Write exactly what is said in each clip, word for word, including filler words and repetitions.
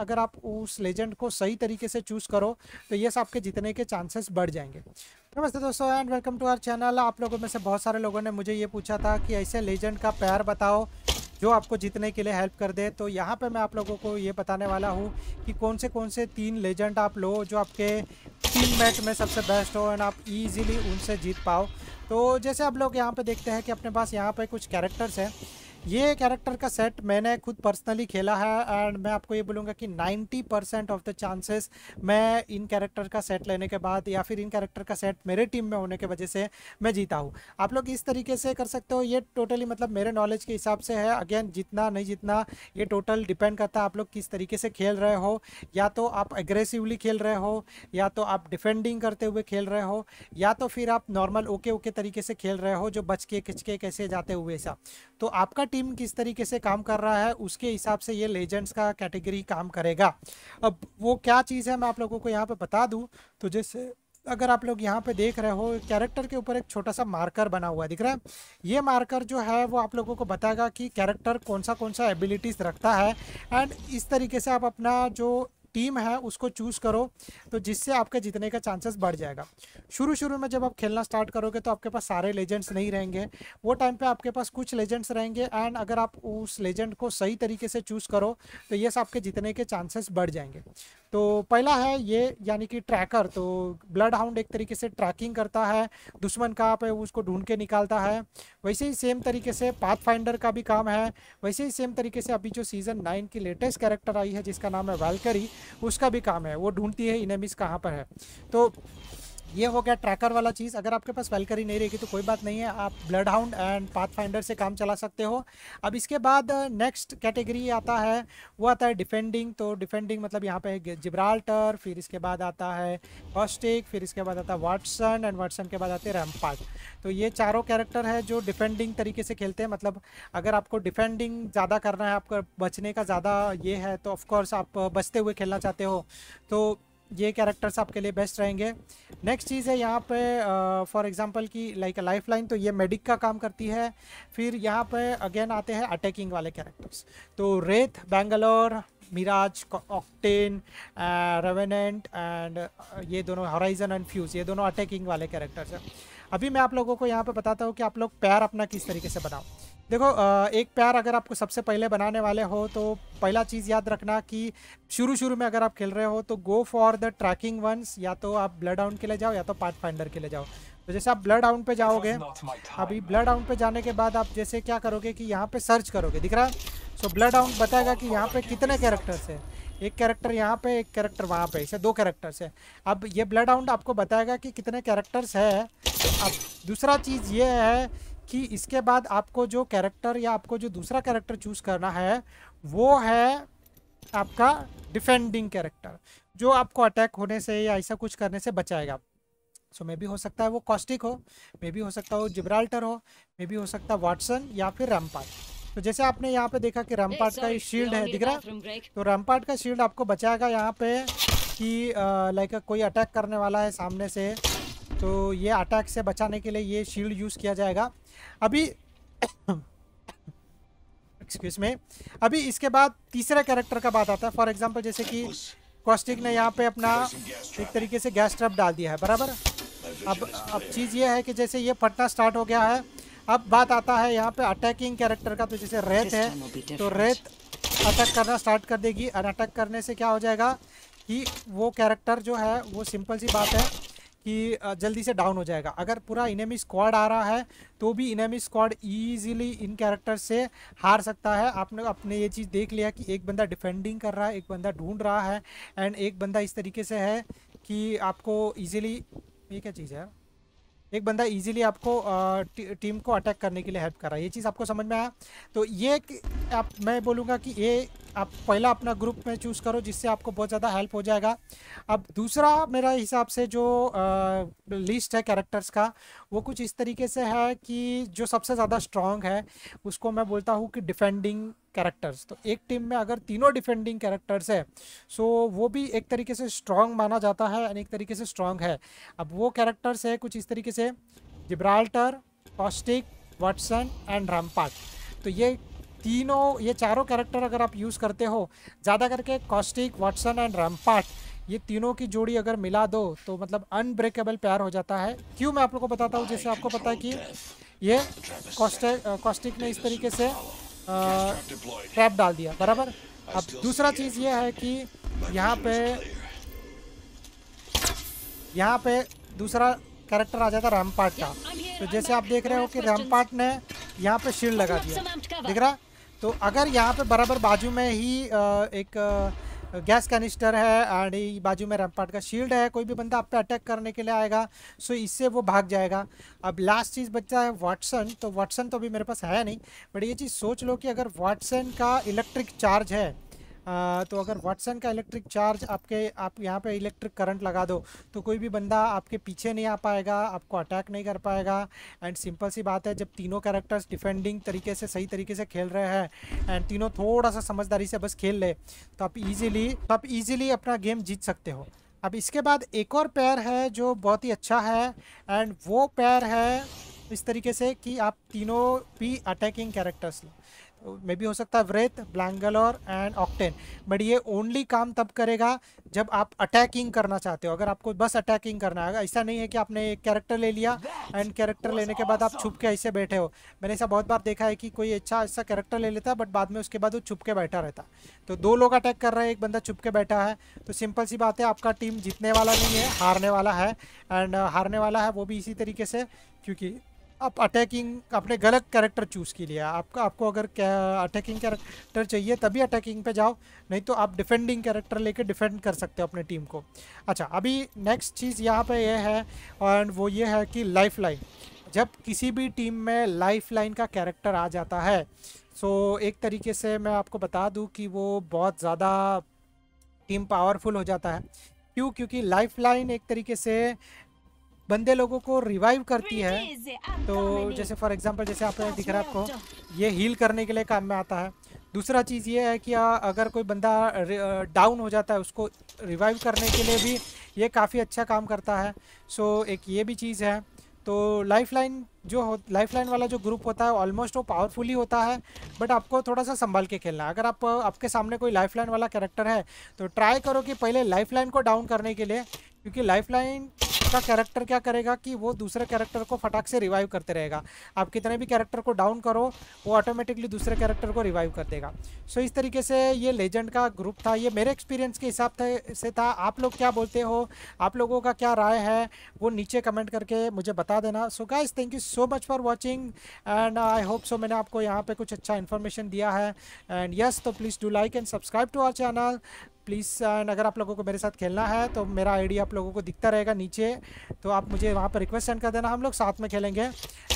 अगर आप उस लेजेंड को सही तरीके से चूज़ करो तो ये आपके जीतने के चांसेस बढ़ जाएंगे। नमस्ते दोस्तों and welcome to our channel. आप लोगों में से बहुत सारे लोगों ने मुझे ये पूछा था कि ऐसे लेजेंड का पैर बताओ जो आपको जीतने के लिए हेल्प कर दे, तो यहाँ पे मैं आप लोगों को ये बताने वाला हूँ कि कौन से कौन से तीन लेजेंड आप लो जो आपके टीम मैच में सबसे बेस्ट हो एंड आप ईजिली उनसे जीत पाओ। तो जैसे आप लोग यहाँ पे देखते हैं कि अपने पास यहाँ पे कुछ कैरेक्टर्स हैं। ये कैरेक्टर का सेट मैंने खुद पर्सनली खेला है एंड मैं आपको ये बोलूँगा कि ninety percent of the chances मैं इन कैरेक्टर का सेट लेने के बाद या फिर इन कैरेक्टर का सेट मेरे टीम में होने के वजह से मैं जीता हूँ। आप लोग इस तरीके से कर सकते हो। ये टोटली मतलब मेरे नॉलेज के हिसाब से है। अगेन जितना नहीं जितना ये टोटल डिपेंड करता है आप लोग किस तरीके से खेल रहे हो। या तो आप एग्रेसिवली खेल रहे हो, या तो आप डिफेंडिंग करते हुए खेल रहे हो, या तो फिर आप नॉर्मल ओके ओके तरीके से खेल रहे हो जो बच के खिंच के कैसे जाते हुए ऐसा। तो आपका टीम किस तरीके से काम कर रहा है उसके हिसाब से ये लेजेंड्स का कैटेगरी काम करेगा। अब वो क्या चीज़ है मैं आप लोगों को यहाँ पे बता दूँ तो जैसे अगर आप लोग यहाँ पे देख रहे हो कैरेक्टर के ऊपर एक छोटा सा मार्कर बना हुआ दिख रहा है। ये मार्कर जो है वो आप लोगों को बताएगा कि कैरेक्टर कौन सा कौन सा एबिलिटीज़ रखता है एंड इस तरीके से आप अपना जो टीम है उसको चूज़ करो तो जिससे आपके जीतने का चांसेस बढ़ जाएगा। शुरू शुरू में जब आप खेलना स्टार्ट करोगे तो आपके पास सारे लेजेंड्स नहीं रहेंगे, वो टाइम पे आपके पास कुछ लेजेंड्स रहेंगे एंड अगर आप उस लेजेंड को सही तरीके से चूज़ करो तो ये आपके जीतने के चांसेस बढ़ जाएंगे। तो पहला है ये यानी कि ट्रैकर। तो ब्लड हाउंड एक तरीके से ट्रैकिंग करता है, दुश्मन कहाँ पे उसको ढूंढ के निकालता है। वैसे ही सेम तरीके से पाथ फाइंडर का भी काम है। वैसे ही सेम तरीके से अभी जो सीज़न नाइन की लेटेस्ट कैरेक्टर आई है जिसका नाम है वैल्करी, उसका भी काम है, वो ढूंढती है इनेमीज कहाँ पर है। तो ये हो गया ट्रैकर वाला चीज़। अगर आपके पास वैल्करी नहीं रहेगी तो कोई बात नहीं है, आप ब्लड हाउंड एंड पाथफाइंडर से काम चला सकते हो। अब इसके बाद नेक्स्ट कैटेगरी आता है, वो आता है डिफेंडिंग। तो डिफेंडिंग मतलब यहाँ पे जिब्राल्टर, फिर इसके बाद आता है कॉस्टिक, फिर इसके बाद आता है वाटसन एंड वाटसन के बाद आते हैं रैम्पार्ट। तो ये चारों कैरेक्टर है जो डिफेंडिंग तरीके से खेलते हैं। मतलब अगर आपको डिफेंडिंग ज़्यादा करना है, आपको बचने का ज़्यादा ये है तो ऑफकोर्स आप बचते हुए खेलना चाहते हो तो ये कैरेक्टर्स आपके लिए बेस्ट रहेंगे। नेक्स्ट चीज़ है यहाँ पे फॉर एग्जांपल की लाइक लाइफ लाइन, तो ये मेडिक का काम करती है। फिर यहाँ पे अगेन आते हैं अटैकिंग वाले कैरेक्टर्स, तो Wraith, Bangalore, Mirage, Octane, Revenant and ये दोनों हॉराइजन एंड फ्यूज, ये दोनों अटैकिंग वाले कैरेक्टर्स हैं। अभी मैं आप लोगों को यहाँ पे बताता हूँ कि आप लोग पैर अपना किस तरीके से बनाओ। देखो एक पैर अगर आपको सबसे पहले बनाने वाले हो तो पहला चीज़ याद रखना कि शुरू शुरू में अगर आप खेल रहे हो तो go for the tracking ones. या तो आप ब्लड हाउंड के लिए जाओ या तो पाथफाइंडर के लिए जाओ। तो जैसे आप ब्लड हाउंड पे जाओगे, अभी ब्लड हाउंड पे जाने के बाद आप जैसे क्या करोगे कि यहाँ पे सर्च करोगे, दिख रहा है। सो ब्लड हाउंड बताएगा कि यहाँ पे कितने कैरेक्टर्स हैं, एक कैरेक्टर यहाँ पे, एक कैरेक्टर वहाँ पे, इसे दो कैरेक्टर्स हैं। अब ये ब्लड हाउंड आपको बताएगा कि कितने कैरेक्टर्स है। अब दूसरा चीज़ ये है कि इसके बाद आपको जो कैरेक्टर या आपको जो दूसरा कैरेक्टर चूज़ करना है वो है आपका डिफेंडिंग कैरेक्टर जो आपको अटैक होने से या ऐसा कुछ करने से बचाएगा। सो मे भी हो सकता है वो कॉस्टिक हो, मे भी हो सकता हो जिब्राल्टर हो, मे भी हो सकता है वाटसन या फिर रैम्पार्ट। तो जैसे आपने यहाँ पे देखा कि रैम्पार्ट का ये शील्ड है, दिख रहा। तो रैम्पार्ट का शील्ड आपको बचाएगा यहाँ पे कि लाइक कोई अटैक करने वाला है सामने से, तो ये अटैक से बचाने के लिए ये शील्ड यूज़ किया जाएगा। अभी एक्सक्यूज में अभी इसके बाद तीसरे कैरेक्टर का बात आता है। फॉर एग्जांपल जैसे कि कॉस्टिक ने यहाँ पे अपना एक तरीके से गैस ट्रैप डाल दिया है, बराबर। अब अब चीज़ ये है कि जैसे ये फटना स्टार्ट हो गया है। अब बात आता है यहाँ पे अटैकिंग कैरेक्टर का। तो जैसे रेत है, तो रेत अटैक करना स्टार्ट कर देगी और अटैक करने से क्या हो जाएगा कि वो कैरेक्टर जो है वो सिंपल सी बात है कि जल्दी से डाउन हो जाएगा। अगर पूरा इनेमी स्क्वाड आ रहा है तो भी इनेमी स्क्वाड इजीली इन कैरेक्टर से हार सकता है। आपने अपने ये चीज़ देख लिया कि एक बंदा डिफेंडिंग कर रहा है, एक बंदा ढूंढ रहा है एंड एक बंदा इस तरीके से है कि आपको इजीली ये क्या चीज़ है, एक बंदा इजीली आपको टी, टीम को अटैक करने के लिए हेल्प कर रहा है। ये चीज़ आपको समझ में आया। तो ये आप मैं बोलूँगा कि ये आप पहला अपना ग्रुप में चूज़ करो जिससे आपको बहुत ज़्यादा हेल्प हो जाएगा। अब दूसरा मेरा हिसाब से जो आ, लिस्ट है कैरेक्टर्स का वो कुछ इस तरीके से है कि जो सबसे ज़्यादा स्ट्रॉन्ग है उसको मैं बोलता हूँ कि डिफेंडिंग कैरेक्टर्स। तो एक टीम में अगर तीनों डिफेंडिंग कैरेक्टर्स है सो वो भी एक तरीके से स्ट्रॉन्ग माना जाता है एंड एक तरीके से स्ट्रॉन्ग है। अब वो कैरेक्टर्स है कुछ इस तरीके से Gibraltar, Caustic, Wattson and Rampart. तो ये तीनों ये चारों कैरेक्टर अगर आप यूज़ करते हो ज़्यादा करके कॉस्टिक, वाटसन एंड रैम्पार्ट, ये तीनों की जोड़ी अगर मिला दो तो मतलब अनब्रेकेबल प्यार हो जाता है। क्यों मैं आप लोग को बताता हूँ, जैसे आपको पता है कि ये कॉस्टिक ने इस तरीके से ट्रैप डाल दिया, बराबर। अब दूसरा चीज़ ये है कि यहाँ पे यहाँ पे दूसरा कैरेक्टर आ जाता है रैम्पार्ट का। तो जैसे आप देख रहे हो कि रैम्पार्ट ने यहाँ पे शील्ड लगा दिया, दिख रहा। तो अगर यहाँ पे बराबर बाजू में ही एक गैस कैनिस्टर है एंड बाजू में रैम्पार्ट का शील्ड है, कोई भी बंदा आप पे अटैक करने के लिए आएगा सो इससे वो भाग जाएगा। अब लास्ट चीज़ बचता है वाटसन। तो वाटसन तो अभी मेरे पास है नहीं, बट ये चीज़ सोच लो कि अगर वाटसन का इलेक्ट्रिक चार्ज है, आ, तो अगर वाटसन का इलेक्ट्रिक चार्ज आपके आप यहाँ पे इलेक्ट्रिक करंट लगा दो तो कोई भी बंदा आपके पीछे नहीं आ पाएगा, आपको अटैक नहीं कर पाएगा। एंड सिंपल सी बात है, जब तीनों कैरेक्टर्स डिफेंडिंग तरीके से सही तरीके से खेल रहे हैं एंड तीनों थोड़ा सा समझदारी से बस खेल ले तो आप ईजीली तो आप ईजीली अपना गेम जीत सकते हो। अब इसके बाद एक और पेयर है जो बहुत ही अच्छा है एंड वो पेयर है इस तरीके से कि आप तीनों भी अटैकिंग कैरेक्टर्स लो। मे भी हो सकता है Wraith, Bangalore and Octane, but ये ओनली काम तब करेगा जब आप अटैकिंग करना चाहते हो। अगर आपको बस अटैकिंग करना है, ऐसा नहीं है कि आपने एक कैरेक्टर ले लिया एंड कैरेक्टर लेने के बाद आप छुप के ऐसे बैठे हो। मैंने ऐसा बहुत बार देखा है कि कोई अच्छा ऐसा कैरेक्टर ले लेता है बट बाद में उसके बाद वो छुप के बैठा रहता। तो दो लोग अटैक कर रहे हैं, एक बंदा छुप के बैठा है, तो सिंपल सी बात है आपका टीम जीतने वाला नहीं है, हारने वाला है। एंड हारने वाला है वो भी इसी तरीके से, क्योंकि आप अटैकिंग आपने गलत कैरेक्टर चूज़ की लिया। आपका आपको अगर अटैकिंग कैरेक्टर चाहिए तभी अटैकिंग पे जाओ, नहीं तो आप डिफेंडिंग कैरेक्टर लेके डिफेंड कर सकते हो अपने टीम को। अच्छा, अभी नेक्स्ट चीज़ यहाँ पे ये है और वो ये है कि लाइफ लाइन। जब किसी भी टीम में लाइफ लाइन का कैरेक्टर आ जाता है सो एक तरीके से मैं आपको बता दूँ कि वो बहुत ज़्यादा टीम पावरफुल हो जाता है। क्यों? क्योंकि लाइफ लाइन एक तरीके से बंदे लोगों को रिवाइव करती है। तो जैसे फॉर एग्जांपल, जैसे आप दिख रहा है आपको, ये हील करने के लिए काम में आता है। दूसरा चीज़ ये है कि अगर कोई बंदा डाउन हो जाता है उसको रिवाइव करने के लिए भी ये काफ़ी अच्छा काम करता है। सो एक ये भी चीज़ है। तो लाइफलाइन जो हो लाइफलाइन वाला जो ग्रुप होता है ऑलमोस्ट वो पावरफुल ही होता है, बट आपको थोड़ा सा संभाल के खेलना है। अगर आप आपके सामने कोई लाइफलाइन वाला कैरेक्टर है तो ट्राई करो कि पहले लाइफलाइन को डाउन करने के लिए, क्योंकि लाइफलाइन का कैरेक्टर क्या करेगा कि वो दूसरे कैरेक्टर को फटाक से रिवाइव करते रहेगा। आप कितने भी कैरेक्टर को डाउन करो वो ऑटोमेटिकली दूसरे कैरेक्टर को रिवाइव कर देगा। सो इस तरीके से ये लेजेंड का ग्रुप था। ये मेरे एक्सपीरियंस के हिसाब से था। आप लोग क्या बोलते हो, आप लोगों का क्या राय है वो नीचे कमेंट करके मुझे बता देना। So guys, thank you so much for watching and I hope so मैंने आपको यहाँ पे कुछ अच्छा इन्फॉर्मेशन दिया है। एंड यस, तो please do like and subscribe to our channel please. And अगर आप लोगों को मेरे साथ खेलना है तो मेरा आईडी आप लोगों को दिखता रहेगा नीचे, तो आप मुझे वहाँ पर रिक्वेस्ट सेंड कर देना, हम लोग साथ में खेलेंगे।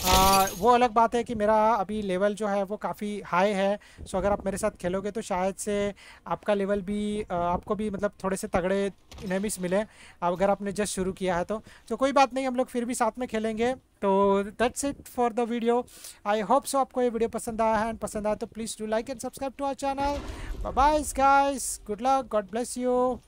आ, वो अलग बात है कि मेरा अभी लेवल जो है वो काफ़ी हाई है, सो अगर आप मेरे साथ खेलोगे तो शायद से आपका लेवल भी आ, आपको भी मतलब थोड़े से तगड़े एनिमीज मिले अगर आपने जस्ट शुरू किया है तो। तो कोई बात नहीं, हम लोग फिर भी साथ में खेलेंगे। तो that's it for the video. I hope so आपको ये वीडियो पसंद आया है, एंड पसंद आया तो please do like and subscribe to our channel. Bye bye guys, good luck, God bless you.